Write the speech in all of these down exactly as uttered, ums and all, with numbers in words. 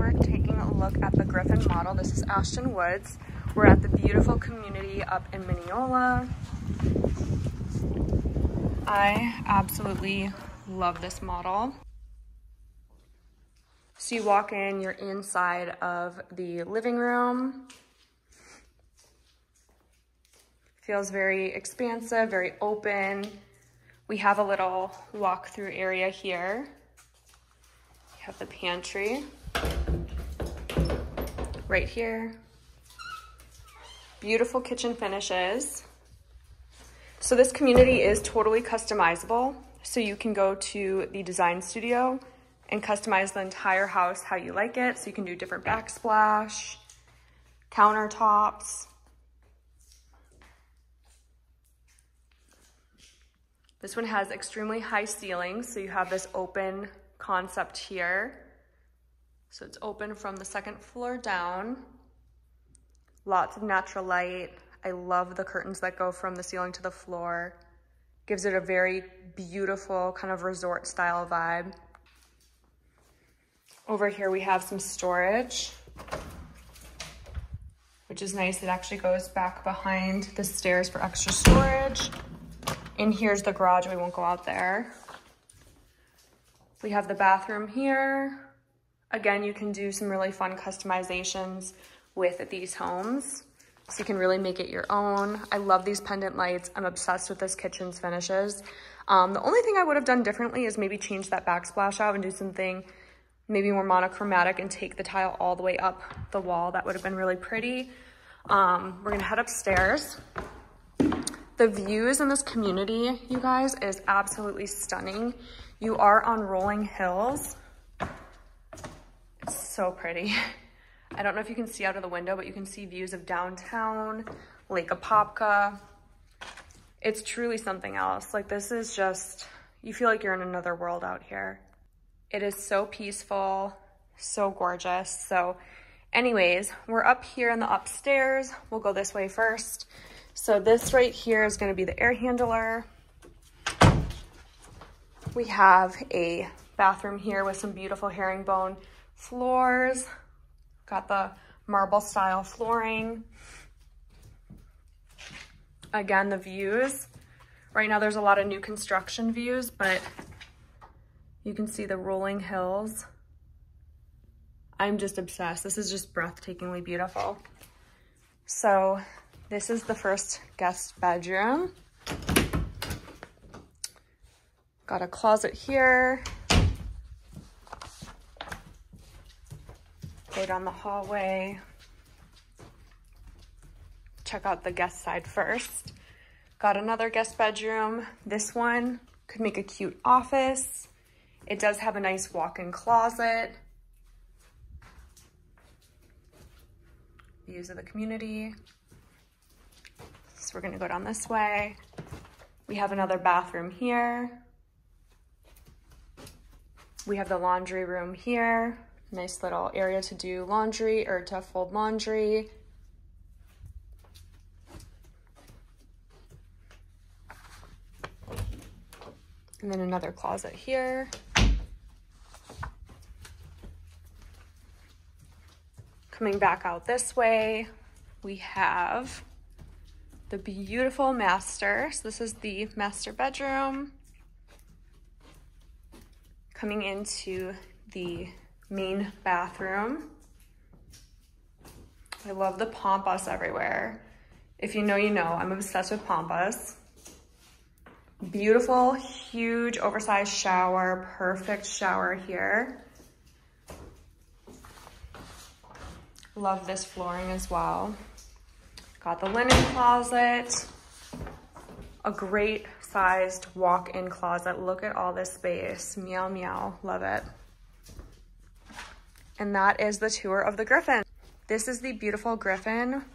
we're taking a look at the Griffin model. This is Ashton Woods. We're at the beautiful community up in Mineola. I absolutely love this model. So you walk in, you're inside of the living room. Feels very expansive, very open. We have a little walk-through area here. You have the pantry right here. Beautiful kitchen finishes. So this community is totally customizable. So you can go to the design studio and customize the entire house how you like it. So you can do different backsplash, countertops. This one has extremely high ceilings, so you have this open concept here. So it's open from the second floor down. Lots of natural light. I love the curtains that go from the ceiling to the floor. Gives it a very beautiful kind of resort style vibe. Over here we have some storage, which is nice. It actually goes back behind the stairs for extra storage. And here's the garage, we won't go out there. We have the bathroom here. Again, you can do some really fun customizations with these homes. So you can really make it your own. I love these pendant lights. I'm obsessed with this kitchen's finishes. Um, the only thing I would have done differently is maybe change that backsplash out and do something maybe more monochromatic and take the tile all the way up the wall. That would have been really pretty. Um, we're gonna head upstairs. The views in this community, you guys, is absolutely stunning. You are on rolling hills. It's so pretty. I don't know if you can see out of the window, but you can see views of downtown, Lake Apopka. It's truly something else. Like, this is just, you feel like you're in another world out here. It is so peaceful, so gorgeous. So anyways, we're up here in the upstairs. We'll go this way first. So this right here is gonna be the air handler. We have a bathroom here with some beautiful herringbone floors. Got the marble style flooring. Again, the views. Right now there's a lot of new construction views, but you can see the rolling hills. I'm just obsessed. This is just breathtakingly beautiful. So this is the first guest bedroom. Got a closet here. Go down the hallway. Check out the guest side first. Got another guest bedroom. This one could make a cute office. It does have a nice walk-in closet. Views of the community. So we're gonna go down this way. We have another bathroom here. We have the laundry room here. Nice little area to do laundry or to fold laundry. And then another closet here. Coming back out this way, we have the beautiful master. So this is the master bedroom. Coming into the main bathroom. I love the pompas everywhere. If you know, you know, I'm obsessed with pompas. Beautiful, huge, oversized shower, perfect shower here. Love this flooring as well. Got the linen closet, a great sized walk-in closet. Look at all this space, meow, meow, love it. And that is the tour of the Griffin. This is the beautiful Griffin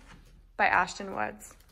by Ashton Woods.